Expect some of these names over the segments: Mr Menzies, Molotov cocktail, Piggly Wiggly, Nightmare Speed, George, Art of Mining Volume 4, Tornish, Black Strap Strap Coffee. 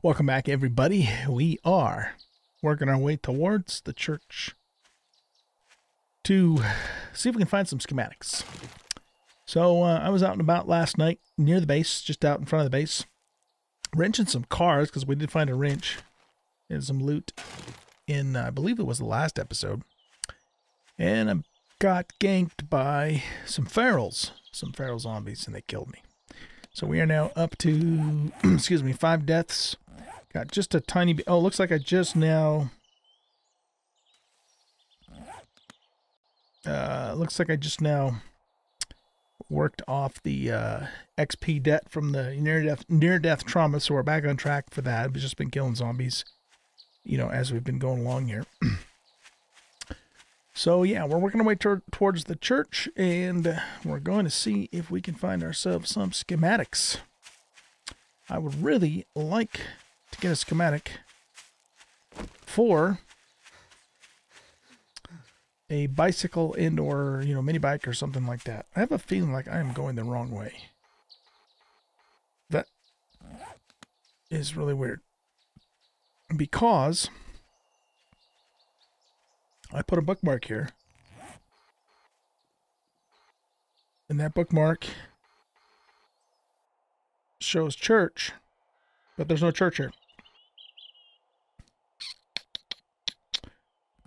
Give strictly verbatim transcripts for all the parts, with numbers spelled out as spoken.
Welcome back, everybody. We are working our way towards the church to see if we can find some schematics. So uh, I was out and about last night near the base, just out in front of the base, wrenching some cars because we did find a wrench and some loot in, uh, I believe it was the last episode. And I got ganked by some ferals, some feral zombies, and they killed me. So we are now up to, excuse me, five deaths. Got just a tiny bit. Oh, looks like I just now. Uh, looks like I just now worked off the uh, X P debt from the near-death near-death trauma, so we're back on track for that. We've just been killing zombies, you know, as we've been going along here. So yeah, we're working our way towards the church, and we're going to see if we can find ourselves some schematics. I would really like to get a schematic for a bicycle and or, you know, mini bike or something like that. I have a feeling like I am going the wrong way. That is really weird. Because I put a bookmark here. And that bookmark shows church, but there's no church here.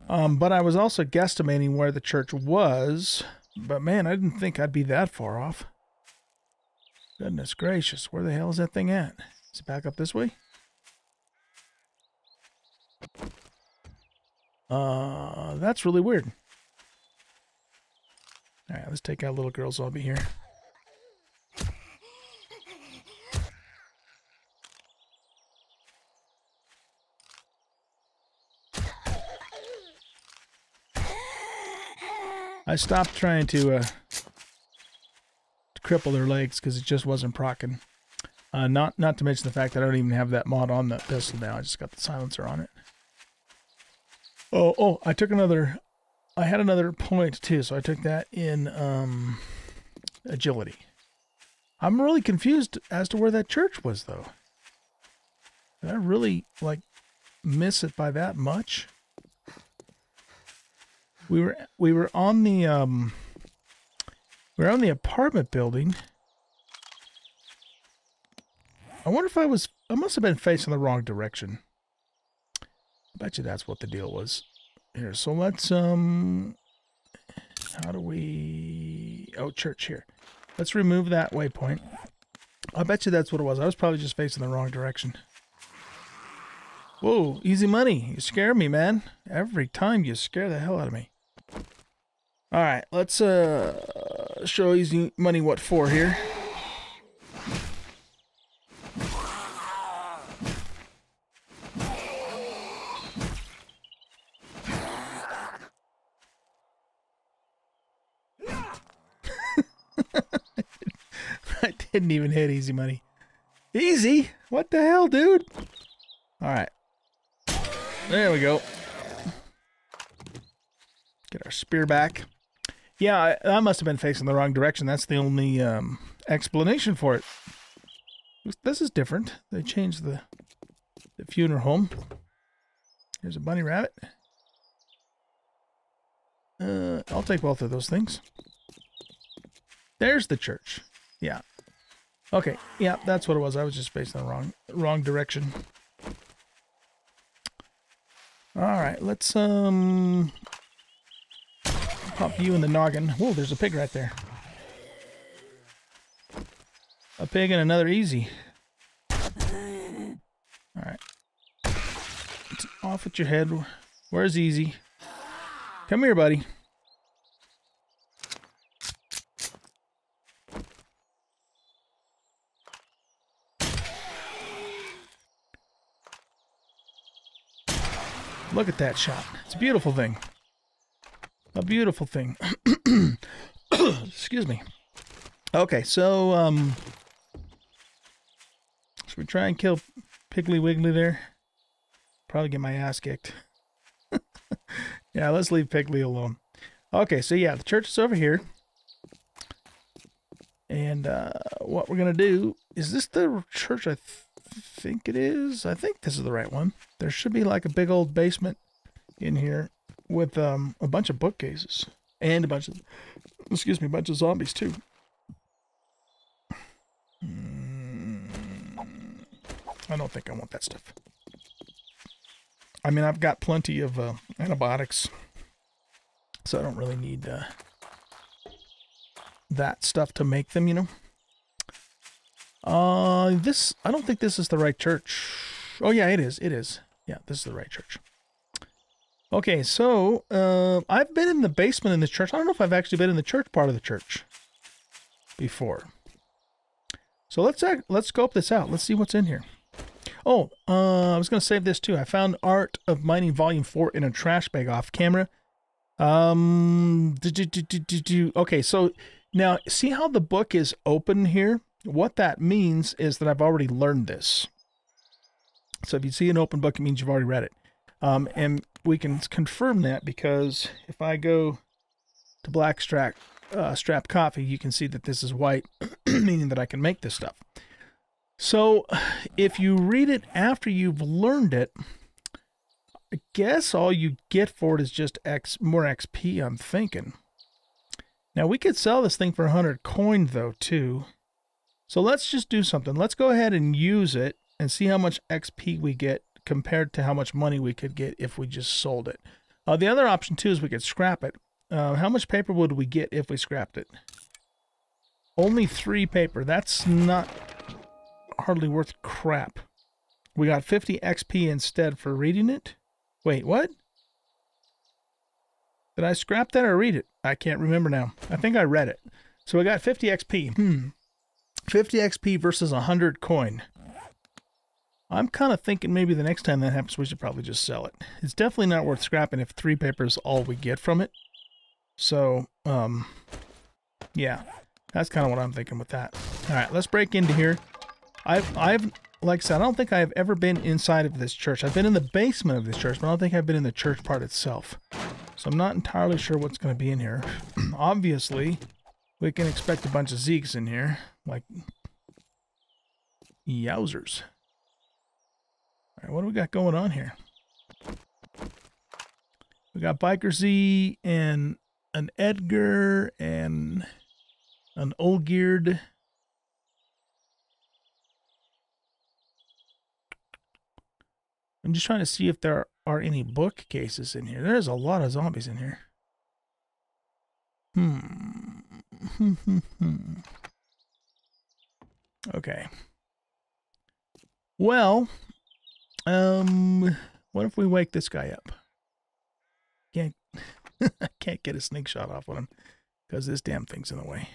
Um, but I was also guesstimating where the church was, but man, I didn't think I'd be that far off. Goodness gracious, where the hell is that thing at? Is it back up this way? Uh, that's really weird. All right, let's take out little girl zombie here. I stopped trying to, uh, to cripple their legs because it just wasn't procking. Uh, not, not to mention the fact that I don't even have that mod on that pistol now. I just got the silencer on it. Oh, oh, I took another, I had another point too, so I took that in um, agility. I'm really confused as to where that church was, though. Did I really, like, miss it by that much? We were, we were on the, um, we were on the apartment building. I wonder if I was, I must have been facing the wrong direction. I bet you that's what the deal was. Here, so let's, um, how do we, oh, church here. Let's remove that waypoint. I bet you that's what it was. I was probably just facing the wrong direction. Whoa, easy money. You scare me, man. Every time you scare the hell out of me. All right, let's, uh, show easy money what for here. Didn't even hit easy money. Easy? What the hell, dude? Alright. There we go. Get our spear back. Yeah, I, I must have been facing the wrong direction. That's the only um, explanation for it. This is different. They changed the, the funeral home. Here's a bunny rabbit. Uh, I'll take both of those things. There's the church. Yeah. Okay, yeah, that's what it was. I was just facing the wrong wrong direction. All right, let's um pop you in the noggin. Whoa, there's a pig right there. A pig and another easy. All right, it's off with your head. Where's easy? Come here, buddy. Look at that shot. It's a beautiful thing. A beautiful thing. Excuse me. Okay, so, um... should we try and kill Piggly Wiggly there? Probably get my ass kicked. Yeah, let's leave Piggly alone. Okay, so yeah, the church is over here. And, uh, what we're gonna do... Is this the church I think it is. I think this is the right one. There should be like a big old basement in here with um, a bunch of bookcases and a bunch of, excuse me, a bunch of zombies too. Mm, I don't think I want that stuff. I mean, I've got plenty of uh, antibiotics, so I don't really need uh, that stuff to make them, you know. Uh, this, I don't think this is the right church. Oh yeah, it is. It is. Yeah, this is the right church. Okay, so, uh, I've been in the basement in this church. I don't know if I've actually been in the church part of the church before. So let's, act, let's scope this out. Let's see what's in here. Oh, uh, I was going to save this too. I found Art of Mining Volume four in a trash bag off camera. Um, do, do, do, do, do. Okay, so now see how the book is open here? What that means is that I've already learned this. So if you see an open book, it means you've already read it. Um, and we can confirm that because if I go to Black Strap, uh, Strap Coffee, you can see that this is white, meaning that I can make this stuff. So if you read it after you've learned it, I guess all you get for it is just X, more X P, I'm thinking. Now we could sell this thing for one hundred coin though, too. So let's just do something. Let's go ahead and use it and see how much X P we get compared to how much money we could get if we just sold it. Uh, the other option, too, is we could scrap it. Uh, how much paper would we get if we scrapped it? Only three paper. That's not hardly worth crap. We got fifty X P instead for reading it. Wait, what? Did I scrap that or read it? I can't remember now. I think I read it. So we got fifty X P. Hmm. fifty X P versus one hundred coin. I'm kind of thinking maybe the next time that happens, we should probably just sell it. It's definitely not worth scrapping if three paper is all we get from it. So, um, yeah, that's kind of what I'm thinking with that. All right, let's break into here. I've, I've, like I said, I don't think I've ever been inside of this church. I've been in the basement of this church, but I don't think I've been in the church part itself. So I'm not entirely sure what's going to be in here. Obviously, we can expect a bunch of Zeeks in here. Like, yowzers. All right, what do we got going on here? We got Biker Z and an Edgar and an Old Geared. I'm just trying to see if there are any bookcases in here. There's a lot of zombies in here. Hmm. Okay. Well, um, what if we wake this guy up? Can't, I can't get a sneak shot off on him because this damn thing's in the way.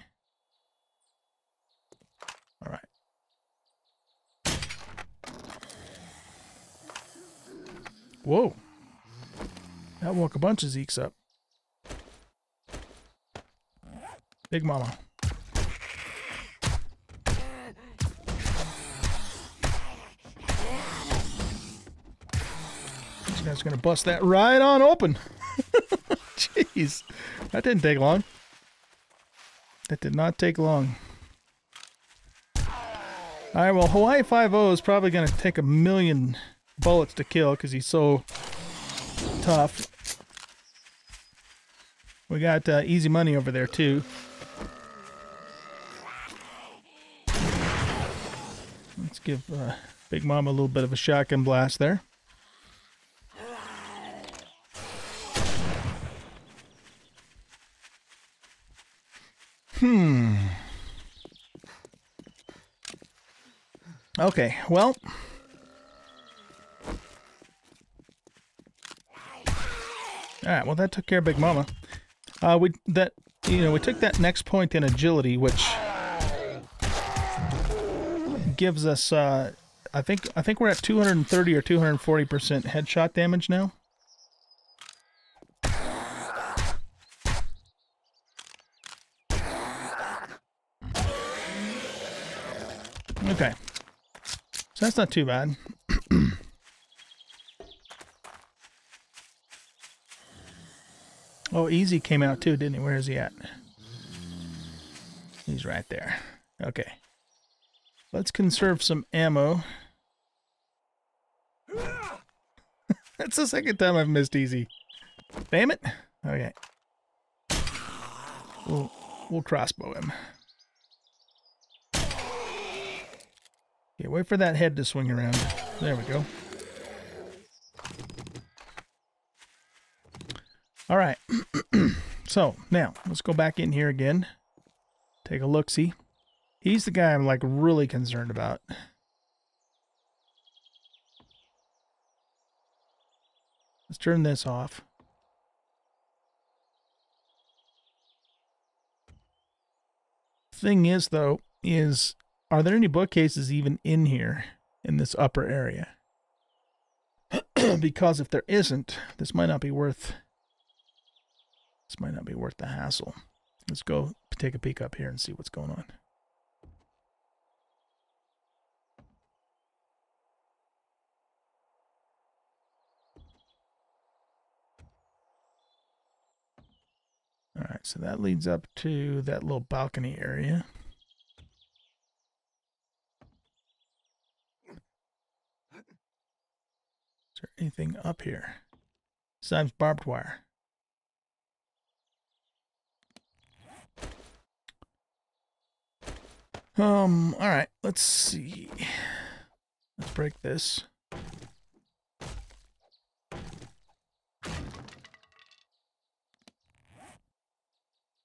All right. Whoa. That woke a bunch of Zeeks up. Big mama. That's gonna bust that right on open. Jeez, that didn't take long. That did not take long. All right, well, Hawaii Five-O is probably gonna take a million bullets to kill because he's so tough. We got uh, Easy Money over there too. Let's give uh, Big Mama a little bit of a shotgun blast there. Hmm. Okay, well. Alright, well that took care of Big Mama. Uh, we, that, you know, we took that next point in agility, which gives us, uh, I think, I think we're at two hundred thirty or two hundred forty percent headshot damage now. Okay, so that's not too bad. Oh, Easy came out too, didn't he? Where is he at? He's right there. Okay, let's conserve some ammo. That's the second time I've missed easy. Damn it. Okay. We'll, we'll crossbow him. Okay, wait for that head to swing around. There we go. All right. So, now, let's go back in here again. Take a look-see. He's the guy I'm, like, really concerned about. Let's turn this off. Thing is, though, is are there any bookcases even in here, in this upper area? Because if there isn't, this might not be worth... This might not be worth the hassle. Let's go take a peek up here and see what's going on. All right, so that leads up to that little balcony area. Is there anything up here? Besides barbed wire. Um, all right, let's see. Let's break this.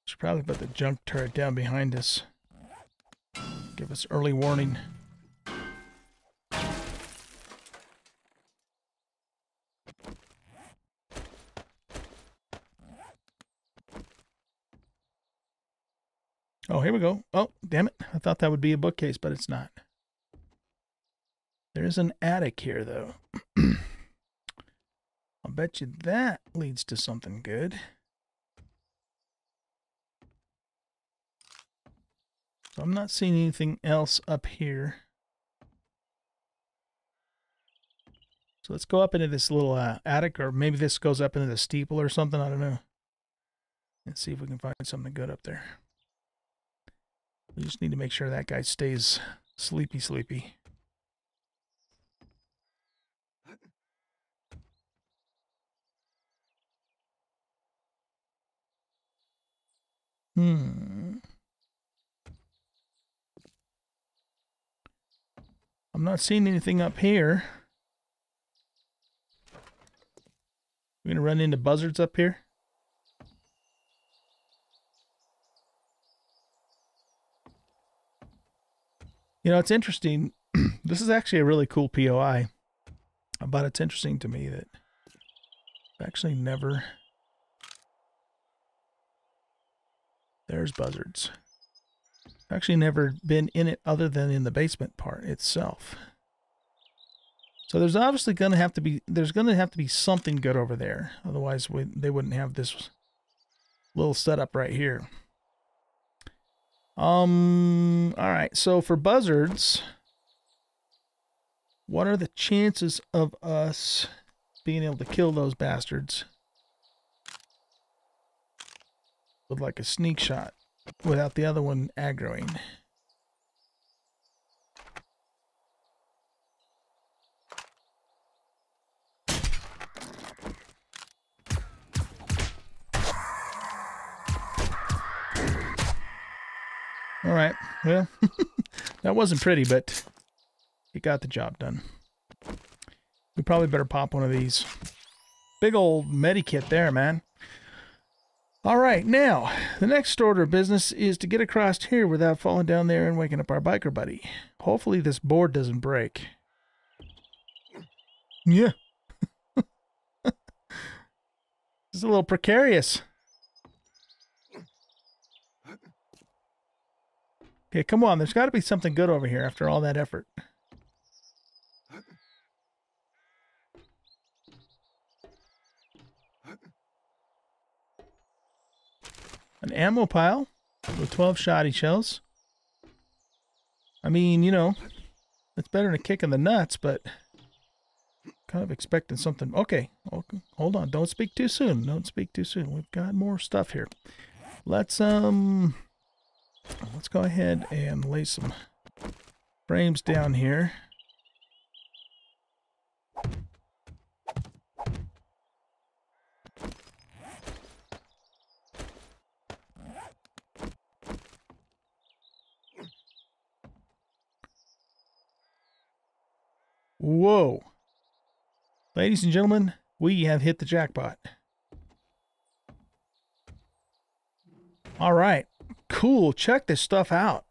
Should probably put the junk turret down behind us. Give us early warning. Oh, here we go. Oh, damn it. I thought that would be a bookcase, but it's not. There's an attic here, though. I'll bet you that leads to something good. So I'm not seeing anything else up here. So let's go up into this little uh, attic, or maybe this goes up into the steeple or something. I don't know. Let's see if we can find something good up there. We just need to make sure that guy stays sleepy, sleepy. Hmm. I'm not seeing anything up here. We're going to run into buzzards up here. You know, it's interesting. This is actually a really cool P O I, but it's interesting to me that I've actually never... There's buzzards. I've actually never been in it other than in the basement part itself. So there's obviously going to have to be... There's going to have to be something good over there. Otherwise, we, they wouldn't have this little setup right here. Um, all right, so for buzzards, what are the chances of us being able to kill those bastards with like a sneak shot without the other one aggroing? All right, well, that wasn't pretty, but it got the job done. We probably better pop one of these. Big old medikit there, man. All right, now, the next order of business is to get across here without falling down there and waking up our biker buddy. Hopefully this board doesn't break. Yeah. This is a little precarious. Okay, come on. There's got to be something good over here after all that effort. An ammo pile with twelve shotty shells. I mean, you know, it's better than a kick in the nuts, but kind of expecting something. Okay, okay. Hold on. Don't speak too soon. Don't speak too soon. We've got more stuff here. Let's, um... Let's go ahead and lay some frames down here. Whoa. Ladies and gentlemen, we have hit the jackpot. All right. Cool. Check this stuff out.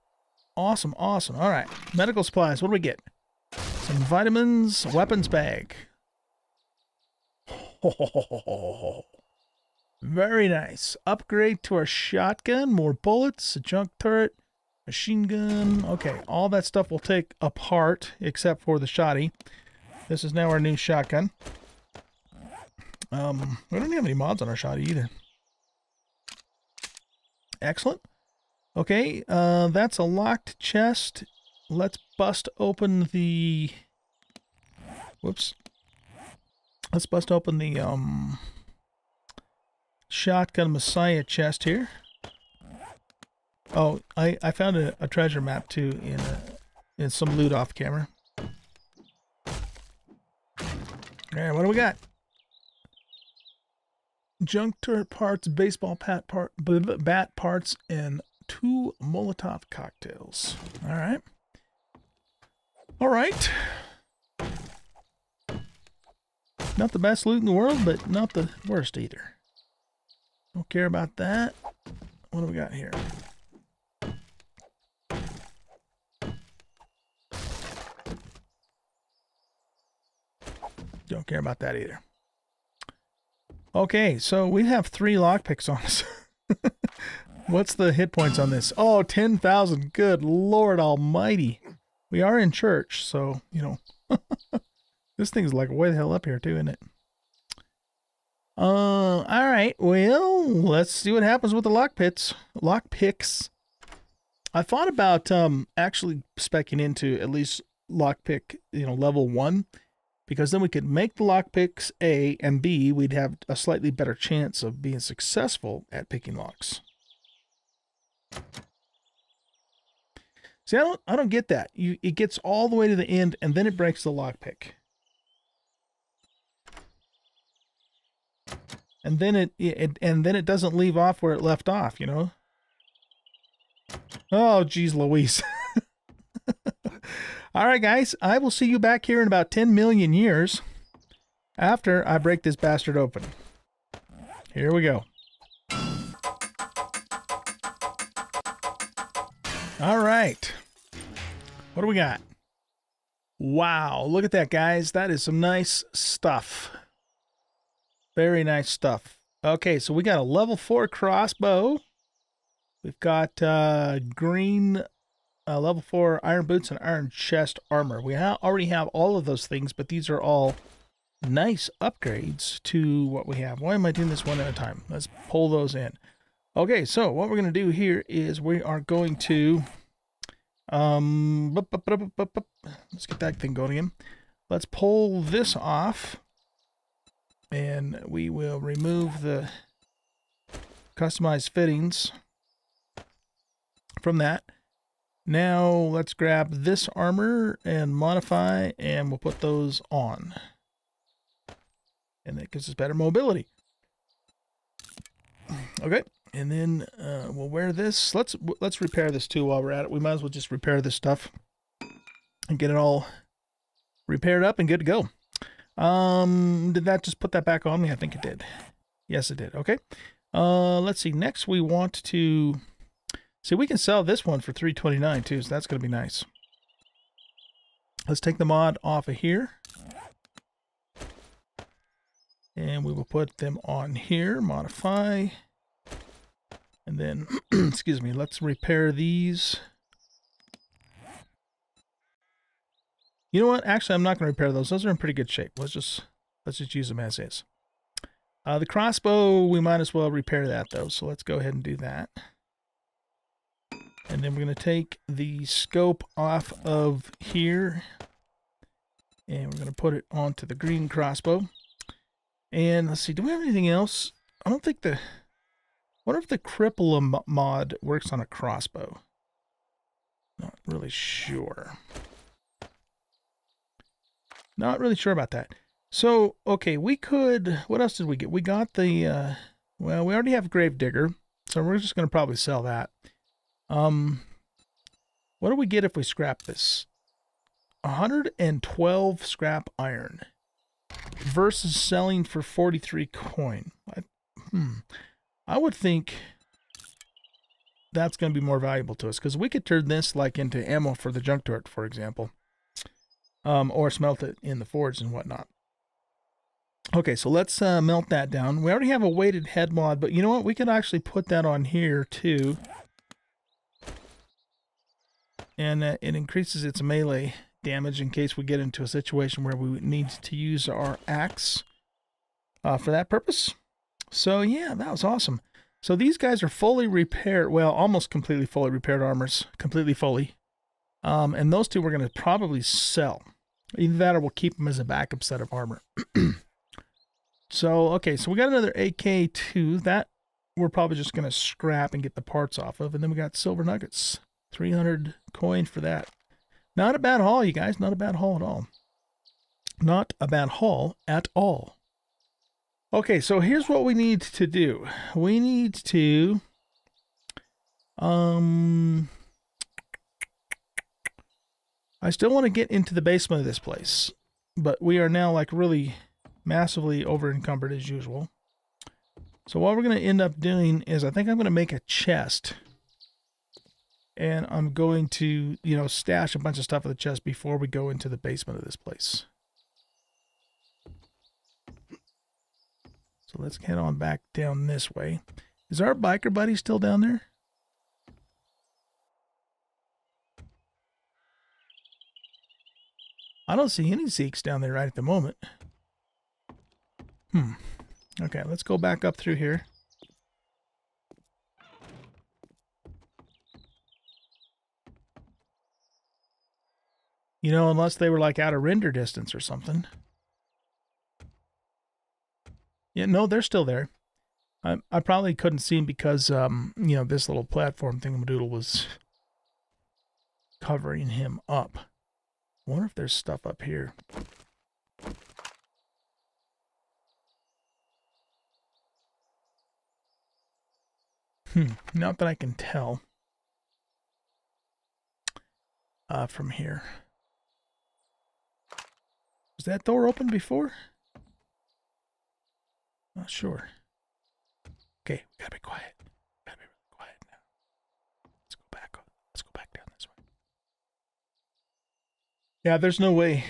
Awesome. Awesome. All right. Medical supplies. What do we get? Some vitamins, weapons bag. Oh, very nice. Upgrade to our shotgun, more bullets, a junk turret, machine gun. Okay, all that stuff we'll take apart except for the shotty. This is now our new shotgun. Um, we don't have any mods on our shotty either. Excellent. Okay, uh, that's a locked chest. Let's bust open the... Whoops. Let's bust open the um, Shotgun Messiah chest here. Oh, I, I found a, a treasure map too in, a, in some loot off camera. Alright, what do we got? Junk turret parts, baseball bat, part, bat parts, and two Molotov cocktails. Alright. Alright. Not the best loot in the world, but not the worst either. Don't care about that. What do we got here? Don't care about that either. Okay, so we have three lockpicks on us. What's the hit points on this? Oh, ten thousand. Good Lord almighty. We are in church, so, you know... This thing's like way the hell up here too, isn't it? Uh, alright, well, let's see what happens with the lock pits. Lock picks. I thought about um actually speccing into at least lockpick, you know, level one, because then we could make the lock picks A and B, we'd have a slightly better chance of being successful at picking locks. See, I don't I don't get that. You it gets all the way to the end and then it breaks the lock pick. And then it, it and then it doesn't leave off where it left off, you know. Oh, geez, Louise. All right, guys, I will see you back here in about ten million years after I break this bastard open. Here we go. All right. What do we got? Wow, look at that, guys. That is some nice stuff. Very nice stuff. Okay, so we got a level four crossbow. We've got uh, green uh, level four iron boots and iron chest armor. We ha already have all of those things, but these are all nice upgrades to what we have. Why am I doing this one at a time? Let's pull those in. Okay, so what we're going to do here is we are going to... Um, bup, bup, bup, bup, bup. Let's get that thing going again. Let's pull this off. And we will remove the customized fittings from that. Now let's grab this armor and modify, and we'll put those on. And that gives us better mobility. Okay, and then uh, we'll wear this. Let's let's repair this too while we're at it. We might as well just repair this stuff and get it all repaired up and good to go. Um, did that just put that back on me? I think it did. Yes, it did. Okay. Uh, let's see. Next, we want to see, we can sell this one for three twenty-nine too. So that's going to be nice. Let's take the mod off of here. And we will put them on here, modify. And then, excuse me, let's repair these. You know what? Actually, I'm not going to repair those. Those are in pretty good shape. Let's just let's just use them as is. Uh, the crossbow, we might as well repair that though. So let's go ahead and do that. And then we're going to take the scope off of here, and we're going to put it onto the green crossbow. And let's see. Do we have anything else? I don't think the. What if the cripple mod works on a crossbow? Not really sure. Not really sure about that. So, okay, we could... What else did we get? We got the... Uh, well, we already have Gravedigger, so we're just going to probably sell that. Um, what do we get if we scrap this? one hundred twelve scrap iron versus selling for forty-three coin. I, hmm, I would think that's going to be more valuable to us, because we could turn this like into ammo for the junk turret, for example, um, or smelt it in the forge and whatnot. Okay, so let's uh, melt that down. We already have a weighted head mod, but you know what? We could actually put that on here too. And uh, it increases its melee damage in case we get into a situation where we need to use our axe uh, for that purpose. So yeah, that was awesome. So these guys are fully repaired, well, almost completely fully repaired armors, completely fully. Um, and those two we're going to probably sell. Either that or we'll keep them as a backup set of armor. So, okay, so we got another A K two. That we're probably just going to scrap and get the parts off of. And then we got silver nuggets. three hundred coin for that. Not a bad haul, you guys. Not a bad haul at all. Not a bad haul at all. Okay, so here's what we need to do. We need to... Um... I still want to get into the basement of this place, but we are now like really massively over encumbered as usual. So what we're going to end up doing is I think I'm going to make a chest, and I'm going to, you know, stash a bunch of stuff in the chest before we go into the basement of this place. So let's head on back down this way. Is our biker buddy still down there? I don't see any Zeeks down there right at the moment. Hmm. Okay, let's go back up through here. You know, unless they were like out of render distance or something. Yeah, no, they're still there. I, I probably couldn't see them because, um, you know, this little platform thingamadoodle was covering him up. I wonder if there's stuff up here. Hmm, not that I can tell uh, from here. Was that door open before? Not sure. Okay, we gotta be quiet. Gotta be really quiet now. Let's go back. Let's go back down this way. Yeah, there's no way,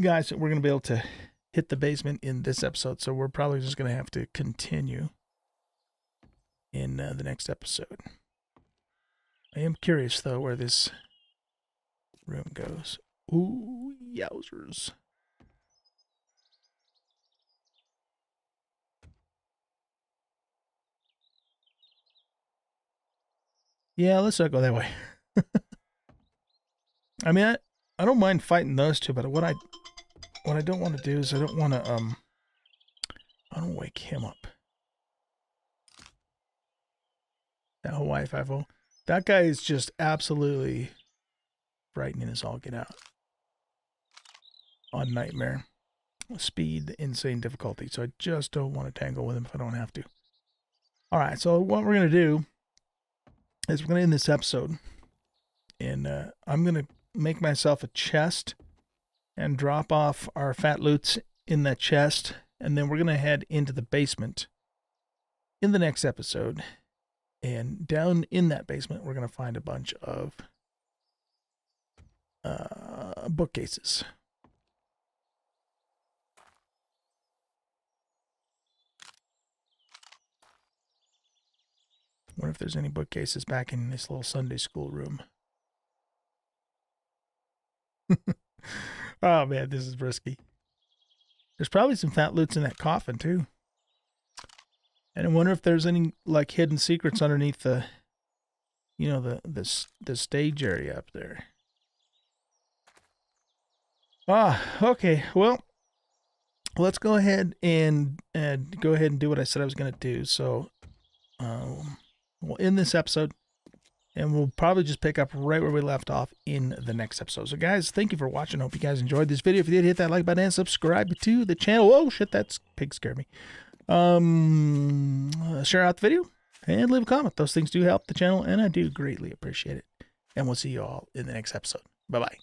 guys, that we're going to be able to hit the basement in this episode, so we're probably just going to have to continue in uh, the next episode. I am curious, though, where this room goes. Ooh, yowzers. Yeah, let's not go that way. I mean, I... I don't mind fighting those two, but what I what I don't want to do is I don't want to um I don't wake him up. That Hawaii Five-O, that guy is just absolutely frightening as all get out. On nightmare, speed, insane difficulty. So I just don't want to tangle with him if I don't have to. All right, so what we're gonna do is we're gonna end this episode, and uh, I'm gonna make myself a chest and drop off our fat loots in that chest, and then we're going to head into the basement in the next episode, and down in that basement we're going to find a bunch of uh, bookcases. I wonder if there's any bookcases back in this little Sunday school room. Oh man, this is risky. There's probably some fat loots in that coffin too. And I wonder if there's any like hidden secrets underneath the, you know, the the, the stage area up there. Ah, okay. Well, let's go ahead and and go ahead and do what I said I was going to do. So, um, we'll end this episode. And we'll probably just pick up right where we left off in the next episode. So, guys, thank you for watching. I hope you guys enjoyed this video. If you did, hit that like button and subscribe to the channel. Oh, shit, that pig scared me. Um, uh, share out the video and leave a comment. Those things do help the channel, and I do greatly appreciate it. And we'll see you all in the next episode. Bye-bye.